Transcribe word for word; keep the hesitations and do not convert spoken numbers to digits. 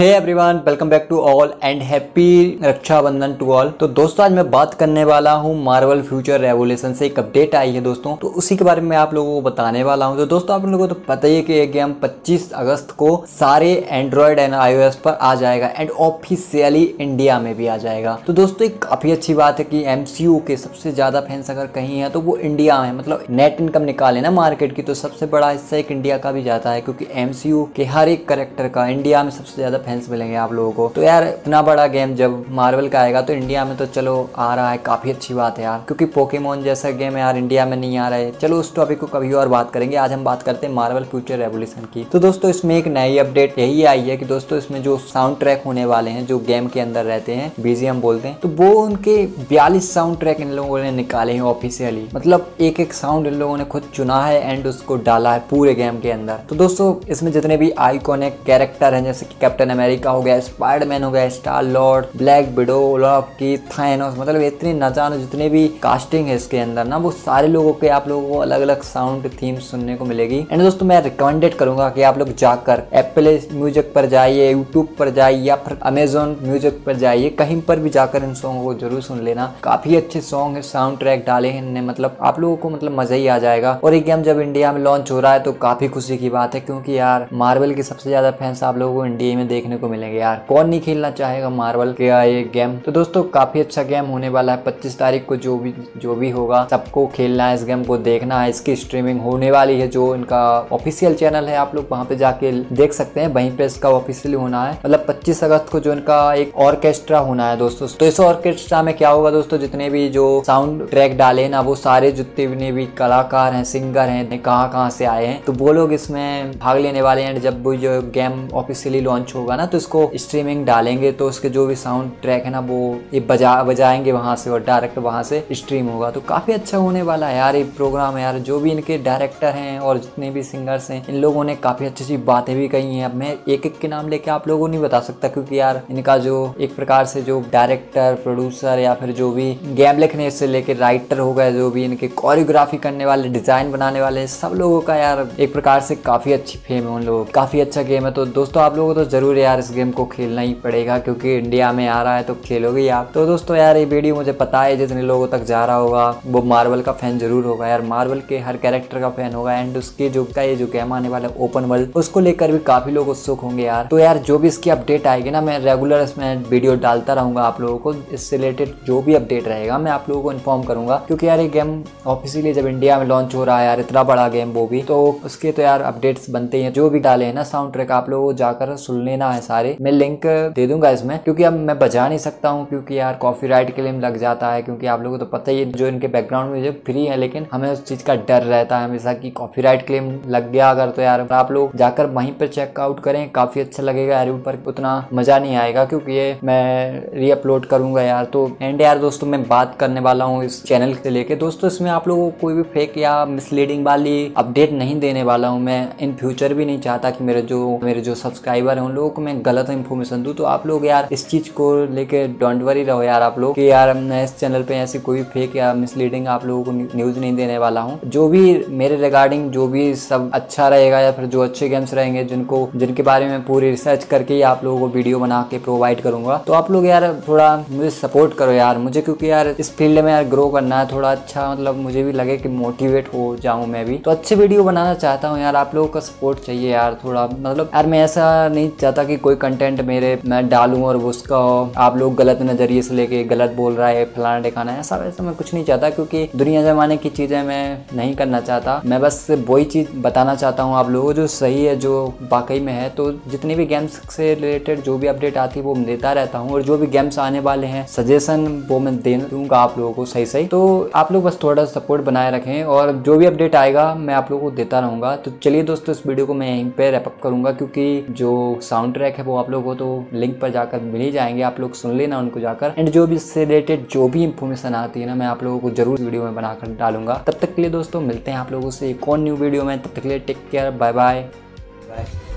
Hey everyone, welcome back to all and happy Rakshabandhan to all. तो दोस्तों, आज मैं बात करने वाला हूँ मार्वल फ्यूचर रेवोल्यूशन से एक अपडेट आई है दोस्तों, तो उसी के बारे में आप लोगों को बताने वाला हूँ। तो दोस्तों, आप लोगों को तो पता ही है कि ये गेम पच्चीस अगस्त को सारे एंड्रॉयड एंड आईओएस पर आ जाएगा एंड ऑफिशियली इंडिया में भी आ जाएगा। तो दोस्तों, एक काफी अच्छी बात है कि एमसीयू के सबसे ज्यादा फैंस अगर कहीं है तो वो इंडिया में, मतलब नेट इनकम निकाले ना मार्केट की तो सबसे बड़ा हिस्सा एक इंडिया का भी जाता है, क्योंकि एमसीयू के हर एक कैरेक्टर का इंडिया में सबसे ज्यादा फैंस मिलेंगे आप लोगों को। तो यार, इतना बड़ा गेम जब मार्वल का आएगा तो इंडिया में तो चलो आ रहा है, काफी अच्छी बात है यार, क्योंकि पोकेमॉन जैसा गेम यार इंडिया में नहीं आ रहा है। चलो उस टॉपिक को कभी और बात करेंगे, आज हम बात करते हैं मार्वल फ्यूचर रेवोल्यूशन की। तो दोस्तों, इसमें एक नई अपडेट यही आई है कि दोस्तों इसमें जो साउंड ट्रैक होने वाले हैं, जो गेम के अंदर रहते हैं, बीजीएम बोलते हैं, तो वो उनके बयालीस साउंड ट्रैक इन लोगों ने निकाले हैं ऑफिशियली। मतलब एक एक साउंड इन लोगों ने खुद चुना है एंड उसको डाला है पूरे गेम के अंदर। तो दोस्तों, इसमें जितने भी आइकॉनिक कैरेक्टर हैं जैसे कि कैप्टन अमेरिका हो गया, स्पाइडरमैन हो गया, star Lord, black window, Loki, Thanos, मतलब इतने न जानो जितने भी कास्टिंग है इसके अंदर ना, वो सारे लोगों के आप लोगों को अलग अलग साउंड थीम सुनने को मिलेगी। एंड दोस्तों, मैं रिकमेंडेड करूंगा कि आप लोग जाकर एप्पल म्यूजिक पर जाइए, यूट्यूब पर जाइए या फिर अमेजोन म्यूजिक पर जाइए, कहीं पर भी जाकर इन सॉन्ग को जरूर सुन लेना। काफी अच्छे सॉन्ग है, साउंड ट्रैक डाले हैं, मतलब आप लोगों को मतलब मजा ही आ जाएगा। और ये गेम जब इंडिया में लॉन्च हो रहा है तो काफी खुशी की बात है, क्योंकि यार मार्वल के सबसे ज्यादा फैंस आप लोगों को इंडिया में देखने को मिलेंगे यार। कौन नहीं खेलना चाहेगा मार्वल के ये गेम। तो दोस्तों, काफी अच्छा गेम होने वाला है। पच्चीस तारीख को जो भी जो भी होगा सबको खेलना है, इस गेम को देखना है। इसकी स्ट्रीमिंग होने वाली है, जो इनका ऑफिशियल चैनल है आप लोग वहां पे जाके देख सकते हैं, वहीं पे इसका ऑफिशियली होना है। मतलब पच्चीस अगस्त को जो इनका एक ऑर्केस्ट्रा होना है दोस्तों, तो इस ऑर्केस्ट्रा में क्या होगा दोस्तों, जितने भी जो साउंड ट्रैक डाले ना वो सारे जितने भी कलाकार हैं, सिंगर हैं, कहाँ कहाँ से आए हैं, तो वो लोग इसमें भाग लेने वाले हैं। जब भी जो गेम ऑफिशियली लॉन्च होगा ना तो इसको स्ट्रीमिंग डालेंगे, तो उसके जो भी साउंड ट्रैक है ना वो ये बजा बजाएंगे वहां से और डायरेक्ट वहां से स्ट्रीम होगा। तो काफी अच्छा होने वाला है यार ये प्रोग्राम यार। जो भी इनके डायरेक्टर हैं और जितने भी सिंगर्स हैं, इन लोगों ने काफी अच्छी अच्छी बातें भी कही हैं। अब मैं एक एक के नाम लेके आप लोगों को नहीं बता सकता, क्योंकि यार इनका जो एक प्रकार से जो डायरेक्टर, प्रोड्यूसर या फिर जो भी गेम लिखने से लेके राइटर हो गए, जो भी इनके कोरियोग्राफी करने वाले, डिजाइन बनाने वाले, सब लोगों का यार एक प्रकार से काफी अच्छी फेम है उन लोगों की। काफी अच्छा गेम है। तो दोस्तों, आप लोगों को तो जरूर यार इस गेम को खेलना ही पड़ेगा, क्योंकि इंडिया में आ रहा है तो खेलोगे आप। तो दोस्तों यार, ये वीडियो मुझे पता है जितने लोगों तक जा रहा होगा वो मार्वल का फैन जरूर होगा यार, मार्वल के हर कैरेक्टर का फैन होगा एंड उसके जो का ये जो गेम आने वाला है ओपन वर्ल्ड, उसको लेकर भी काफी लोग उत्सुक होंगे यार। तो यार, जो भी इसकी अपडेट आएगी ना, मैं रेगुलर इसमें वीडियो डालता रहूंगा आप लोगों को। इससे रिलेटेड जो भी अपडेट रहेगा मैं आप लोगों को इन्फॉर्म करूंगा, क्योंकि यार ये गेम ऑफिशियली जब इंडिया में लॉन्च हो रहा है यार, इतना बड़ा गेम वो भी, तो उसके तो यार अपडेट्स बनते हैं। जो भी डाले हैं ना साउंड ट्रैक आप लोगों को जाकर सुन लेना है सारे। मैं लिंक दे दूंगा इसमें, क्योंकि अब मैं बजा नहीं सकता हूँ, क्योंकि यार कॉपीराइट क्लेम लग जाता है, क्योंकि आप लोगों को तो पता ही है जो इनके बैकग्राउंड म्यूजिक फ्री है, लेकिन हमें उस चीज का डर रहता है हमेशा कि कॉपीराइट क्लेम लग गया अगर, तो यार आप लोग जाकर वहीं पर चेकआउट करें, काफी अच्छा लगेगा यार। ऊपर उतना मजा नहीं आएगा क्योंकि ये मैं रीअपलोड करूंगा यार। तो एंड यार दोस्तों, मैं बात करने वाला हूँ इस चैनल से लेके दोस्तों, इसमें आप लोगों को कोई भी फेक या मिसलीडिंग वाली अपडेट नहीं देने वाला हूँ मैं। इन फ्यूचर भी नहीं चाहता कि मेरे जो मेरे जो सब्सक्राइबर है उन लोगों को मैं गलत इन्फॉर्मेशन दूँ। तो आप लोग यार इस चीज को लेके डोंट वरी रहो यार आप लोग, कि यार मैं इस चैनल पे ऐसी कोई फेक या मिसलीडिंग आप लोगों को न्यूज नहीं देने वाला हूँ। जो भी मेरे रिगार्डिंग जो भी सब अच्छा रहेगा या फिर जो अच्छे गेम्स रहेंगे जिनको जिनके बारे में पूरी रिसर्च करके ही आप लोगों को वीडियो बना के प्रोवाइड करूंगा। तो आप लोग यार थोड़ा मुझे सपोर्ट करो यार मुझे, क्योंकि यार इस फील्ड में यार ग्रो करना है थोड़ा अच्छा, मतलब मुझे भी लगे कि मोटिवेट हो जाऊँ मैं भी, तो अच्छे वीडियो बनाना चाहता हूँ यार। आप लोगों का सपोर्ट चाहिए यार थोड़ा, मतलब यार मैं ऐसा नहीं चाहता कि कोई कंटेंट मेरे मैं डालूं और उसका आप लोग गलत नजरिए से लेके गलत बोल रहा है, फलाना ठिकाना है, ऐसा वैसा मैं कुछ नहीं चाहता, क्योंकि दुनिया जमाने की चीजें मैं नहीं करना चाहता। मैं बस वही चीज बताना चाहता हूँ आप लोगों को जो सही है, जो वाकई में है। तो जितने भी गेम्स से रिलेटेड जो भी अपडेट आती है वो मैं देता रहता हूँ, और जो भी गेम्स आने वाले हैं सजेशन वो मैं दे दूंगा आप लोगों को सही सही। तो आप लोग बस थोड़ा सपोर्ट बनाए रखें, और जो भी अपडेट आएगा मैं आप लोगों को देता रहूंगा। तो चलिए दोस्तों, इस वीडियो को मैं यहीं पे रैप अप करूंगा, क्योंकि जो साउंड ट्रैक है वो आप लोगों को तो लिंक पर जाकर मिल ही जाएंगे, आप लोग सुन लेना उनको जाकर। एंड जो भी इससे रिलेटेड जो भी इंफॉर्मेशन आती है ना मैं आप लोगों को जरूर वीडियो में बनाकर डालूंगा। तब तक के लिए दोस्तों, मिलते हैं आप लोगों से एक और न्यू वीडियो में। तब तक के लिए take care, bye bye bye.